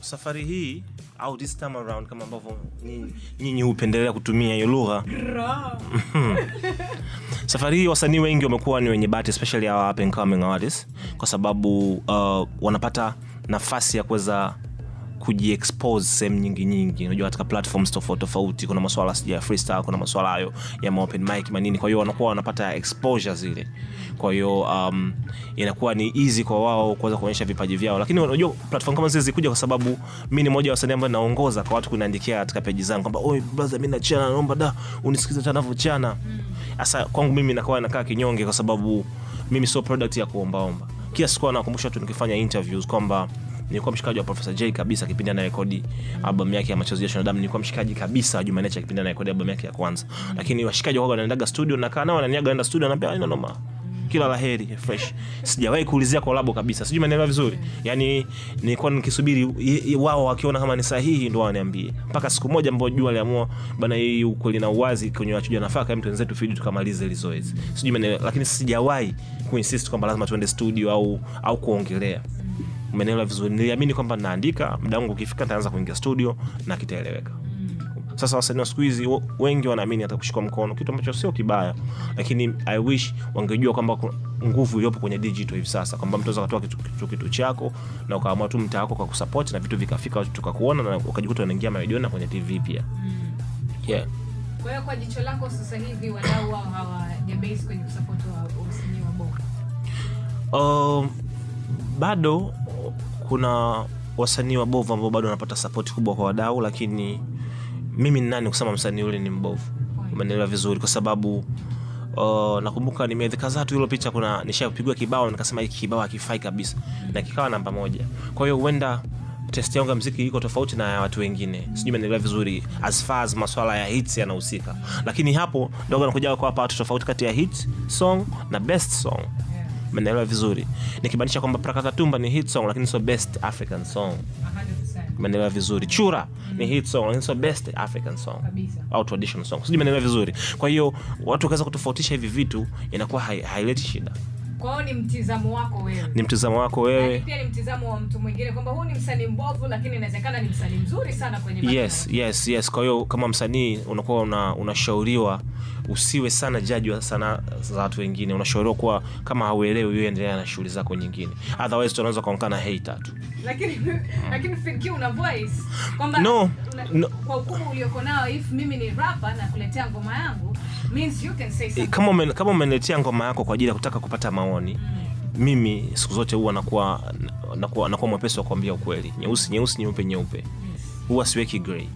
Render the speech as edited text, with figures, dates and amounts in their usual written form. Safari hii au this time around kama ambavyo nyinyi hupendelea kutumia hiyo lugha. Safari hii wasanii wengi wamekuwa ni wenye bahati, especially our up and coming artists, kwa sababu wanapata nafasi ya kuweza kujiexpose sehemu nyingi. Unajua katika platforms tofauti kuna masuala ya freestyle, kuna masuala hayo ya open mic manini, kwa hiyo wanakuwa wanapata exposure zile. Kwa hiyo inakuwa ni easy kwa wao kuweza kuonyesha vipaji vyao. Lakini unajua platform kama hizo zikuja, kwa sababu mimi ni mmoja wa wasanii ambao naongoza kwa watu kuniandikia katika page zangu kwamba oi brother mimi nachana, naomba da unisikize tena vochana. Sasa kwangu mimi nakuwa nakaa kinyonge, kwa sababu mimi sio product ya kuombaomba. Kiasi kwa nakumbusha tu nikifanya interviews kwamba nilikuwa mshikaji wa Professor J kabisa kipindi anarekodi album yake ya Machozi ya Shanadamu. Nilikuwa mshikaji kabisa wa Juma Nature kipindi anarekodi album yake ya kwanza. Lakini washikaji wangu wanaendaga studio na kaa nao wananiaga naenda studio na naambia ina noma. Kila laheri fresh. Sijawahi kuulizia collab kabisa. Sijui maneno vizuri. Yaani nilikuwa nikisubiri wao wakiona kama ni sahihi ndio waniambie. Mpaka siku moja ambapo jua aliamua bana hii ukweli na uwazi kwenye wachuja nafaka mtu wenzetu feed tukamalize hizo hizo. Sijui maneno, lakini sijawahi kuinsist kwamba lazima tuende studio au kuongelea. Umeelewa vizuri. Niliamini kwamba naandika, muda wangu ukifika nitaanza kuingia studio na kitaeleweka. Sasa wasanii siku hizi wengi wanaamini hata kushika mkono, kitu ambacho sio kibaya. Lakini I wish wangejua kwamba nguvu iliyopo kwenye digital hivi sasa, kwamba mtu anaweza kutoa kitu chako na ukaamua tu mtaa wako kwa kusupport na vitu vikafika tukakuona na ukajikuta unaingia maredio na kwenye TV pia. Yeah. Kwa hiyo kwa jicho lako sasa hivi wadau wao hawa base kwenye kusupport wa wasanii wa bongo. Bado kuna wasanii wabovu ambao bado wanapata support kubwa kwa wadau, lakini mimi ni nani kusema msanii yule ni mbovu? Umeelewa vizuri, kwa sababu nakumbuka nimeadhikaza tu ile picha, kuna nishapigwa kibao nikasema hiki kibao hakifai kabisa na kikawa namba moja. Kwa hiyo huenda test yangu ya muziki iko tofauti na ya watu wengine. Sijui umeelewa vizuri as far as masuala ya hits yanahusika. Lakini hapo ndogo nakuja kwa hapa watu tofauti kati ya hit song na best song. Umeelewa vizuri. Nikibainisha kwamba Prakata Tumba ni hit song lakini sio best African song. 100%. Umeelewa vizuri. Chura ni hit song lakini sio best African song. Kabisa. Au traditional song. Sijui umeelewa vizuri. Kwa hiyo watu kaanza kutofautisha hivi vitu, inakuwa haileti shida. Kwao ni mtizamo wako wewe. Ni mtizamo wako wewe. Na pia ni mtizamo wa mtu mwingine kwamba huyu ni msanii mbovu lakini inawezekana ni msanii mzuri sana kwenye macho. Yes. Kwa hiyo kama msanii unakuwa unashauriwa usiwe sana judge wa sana za watu wengine. Unashauriwa kuwa kama hauelewi wewe endelea na shughuli zako nyingine. Otherwise tunaanza kuonekana hater tu. Lakini fikiri una voice kwamba no, kwa ukubwa ulioko nao, if mimi ni rapper na kuletea ngoma yangu means you can say something. Kama umeniletea ngoma yako kwa ajili ya kutaka kupata maoni, mimi siku zote huwa nakuwa mwepesi wa kuambia ukweli. Nyeusi nyeupe. Huwa siweki grey.